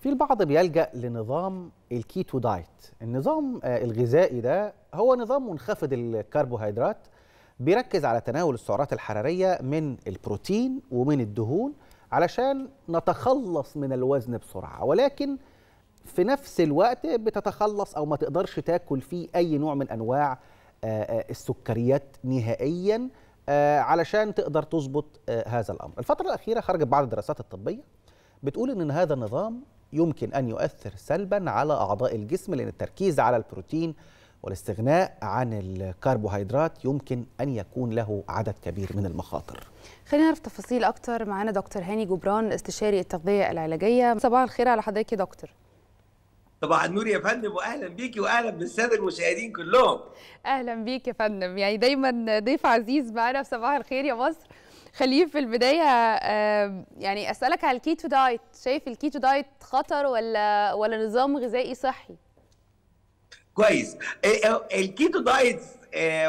في البعض بيلجأ لنظام الكيتو دايت. النظام الغذائي ده هو نظام منخفض الكربوهيدرات، بيركز على تناول السعرات الحرارية من البروتين ومن الدهون علشان نتخلص من الوزن بسرعة، ولكن في نفس الوقت بتتخلص أو ما تقدرش تاكل فيه أي نوع من أنواع السكريات نهائيا علشان تقدر تظبط هذا الأمر. الفترة الأخيرة خرجت بعض الدراسات الطبية بتقول إن هذا النظام يمكن أن يؤثر سلبا على أعضاء الجسم، لأن التركيز على البروتين والاستغناء عن الكربوهيدرات يمكن أن يكون له عدد كبير من المخاطر. خلينا نعرف تفاصيل أكتر. معانا دكتور هاني جبران، استشاري التغذية العلاجية. صباح الخير على حضرتك يا دكتور. طبعا النور يا فندم، واهلا بيكي واهلا بالساده المشاهدين كلهم. اهلا بيك يا فندم، يعني دايما ضيف عزيز معانا في صباح الخير يا مصر. خليني في البدايه يعني اسالك على الكيتو دايت. شايف الكيتو دايت خطر ولا نظام غذائي صحي؟ كويس، الكيتو دايت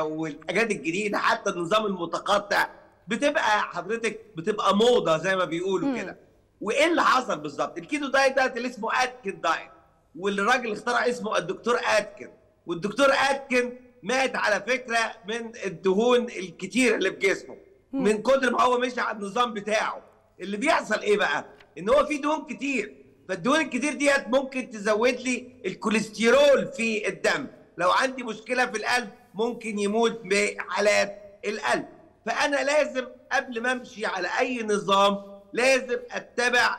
والحاجات الجديده حتى النظام المتقطع بتبقى حضرتك بتبقى موضه زي ما بيقولوا كده. وايه اللي حصل بالظبط؟ الكيتو دايت ده اللي اسمه اتكن دايت، والراجل اللي اخترع اسمه الدكتور اتكن، والدكتور اتكن مات على فكره من الدهون الكتير اللي في جسمه من كتر ما هو مشي على النظام بتاعه. اللي بيحصل ايه بقى؟ ان هو في دهون كتير، فالدهون الكتير ديت ممكن تزود لي الكوليسترول في الدم. لو عندي مشكله في القلب ممكن يموت بحالات القلب، فانا لازم قبل ما امشي على اي نظام لازم اتبع،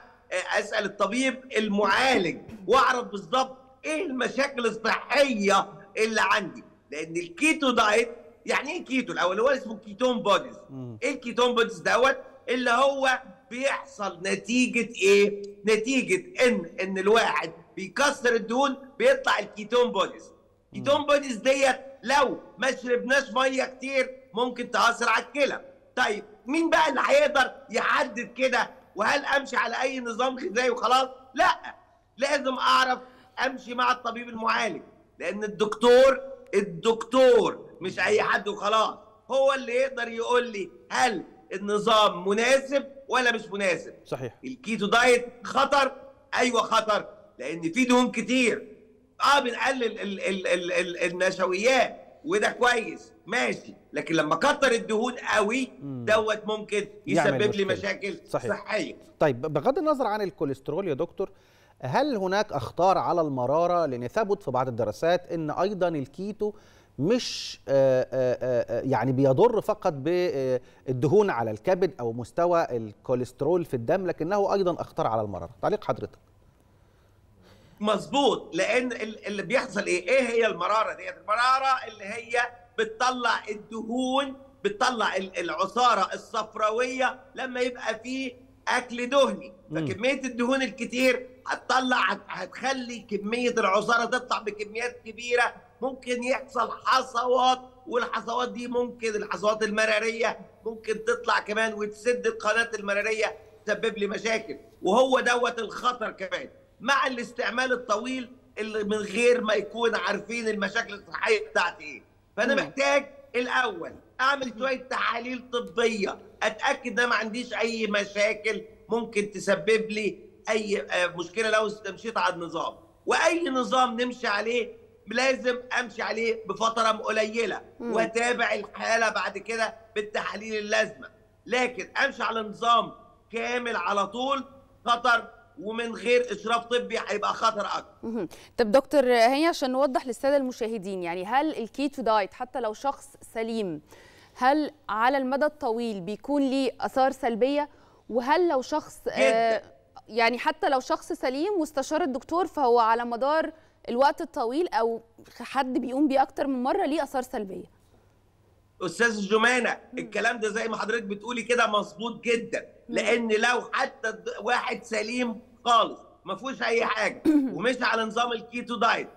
اسال الطبيب المعالج واعرف بالظبط ايه المشاكل الصحيه اللي عندي. لان الكيتو دايت، يعني ايه كيتو الاول؟ هو اسمه كيتون بوديز. ايه الكيتون بوديز دوت؟ اللي هو بيحصل نتيجه ايه؟ نتيجه ان الواحد بيكسر الدهون بيطلع الكيتون بوديز. الكيتون بوديز ديت لو ما شربناش ميه كتير ممكن تاثر على الكلى. طيب مين بقى اللي هيقدر يحدد كده؟ وهل امشي على اي نظام غذائي وخلاص؟ لا، لازم اعرف امشي مع الطبيب المعالج، لان الدكتور مش اي حد وخلاص، هو اللي يقدر يقول لي هل النظام مناسب ولا مش مناسب. صحيح. الكيتو دايت خطر؟ ايوه خطر، لان في دهون كتير. بنقلل النشويات وده كويس ماشي، لكن لما كتر الدهون قوي دوت ممكن يسبب لي مشاكل صحيه. طيب بغض النظر عن الكوليسترول يا دكتور، هل هناك اخطار على المراره؟ لان ثبت في بعض الدراسات ان ايضا الكيتو مش يعني بيضر فقط بالدهون على الكبد او مستوى الكوليسترول في الدم، لكنه ايضا اخطار على المراره. تعليق حضرتك. مظبوط، لان اللي بيحصل ايه هي المراره ديت؟ المراره اللي هي بتطلع الدهون، بتطلع العصاره الصفراويه لما يبقى فيه اكل دهني، فكميه الدهون الكتير هتطلع، هتخلي كميه العصاره تطلع بكميات كبيره، ممكن يحصل حصوات، والحصوات دي ممكن الحصوات المراريه ممكن تطلع كمان وتسد القناه المراريه تسبب لي مشاكل، وهو دوت الخطر كمان مع الاستعمال الطويل اللي من غير ما يكون عارفين المشاكل الصحيه بتاعتي ايه. فانا محتاج الاول اعمل شويه تحاليل طبيه اتاكد ان ما عنديش اي مشاكل ممكن تسبب لي اي مشكله لو استمشيت على النظام. واي نظام نمشي عليه لازم امشي عليه بفتره قليله واتابع الحاله بعد كده بالتحاليل اللازمه، لكن امشي على نظام كامل على طول خطر، ومن غير إشراف طبي هيبقى خطر أكتر. طب دكتور هاني، عشان نوضح للسادة المشاهدين، يعني هل الكيتو دايت حتى لو شخص سليم هل على المدى الطويل بيكون ليه آثار سلبية؟ وهل لو شخص يعني حتى لو شخص سليم واستشار الدكتور فهو على مدار الوقت الطويل أو حد بيقوم بيه أكتر من مرة ليه آثار سلبية؟ أستاذ جمانة، الكلام ده زي ما حضرتك بتقولي كده مظبوط جدا، لأن لو حتى واحد سليم خالص ما فيهوش أي حاجة ومشي على نظام الكيتو دايت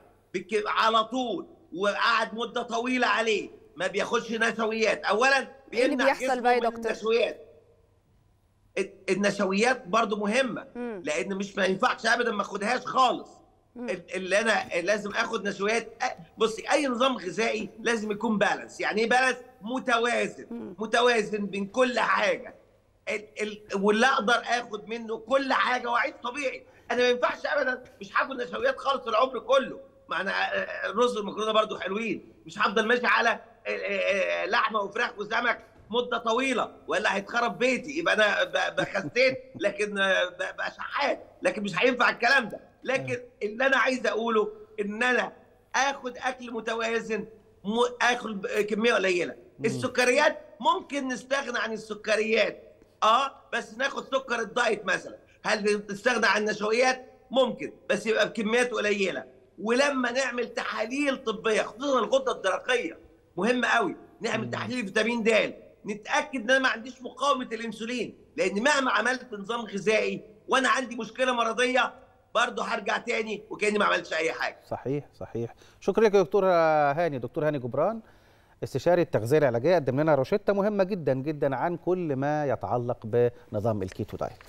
على طول وقعد مدة طويلة عليه ما بياخدش نشويات، أولا بيمنع جسمه من النشويات. النشويات برضو مهمة، لأن مش ما ينفعش أبدا ما أخدهاش خالص. اللي أنا لازم آخد نشويات. بصي، أي نظام غذائي لازم يكون بالانس. يعني إيه بالانس؟ متوازن، متوازن بين كل حاجة، واللي اقدر اخد منه كل حاجه واعيش طبيعي، انا ما ينفعش ابدا مش هاكل نشويات خالص العمر كله، ما انا الرز والمكرونه برضو حلوين، مش هفضل ماشي على لحمه وفراخ وسمك مده طويله ولا هيتخرب بيتي، يبقى انا بخسيت لكن بقى شحات، لكن مش هينفع الكلام ده. لكن اللي انا عايز اقوله ان انا اخد اكل متوازن، اخد كميه قليله. السكريات ممكن نستغنى عن السكريات بس ناخد سكر الدايت مثلا. هل نستغنى عن النشويات؟ ممكن، بس يبقى بكميات قليله. ولما نعمل تحاليل طبيه خصوصا الغده الدرقيه مهمه قوي، نعمل تحليل فيتامين د، نتاكد ان انا ما عنديش مقاومه الانسولين، لان مهما عملت نظام غذائي وانا عندي مشكله مرضيه برضه هرجع تاني وكاني ما عملتش اي حاجه. صحيح صحيح. شكرا لك يا دكتور هاني. دكتور هاني جبران استشاري التغذيه العلاجيه قدم لنا روشته مهمه جدا جدا عن كل ما يتعلق بنظام الكيتو دايت.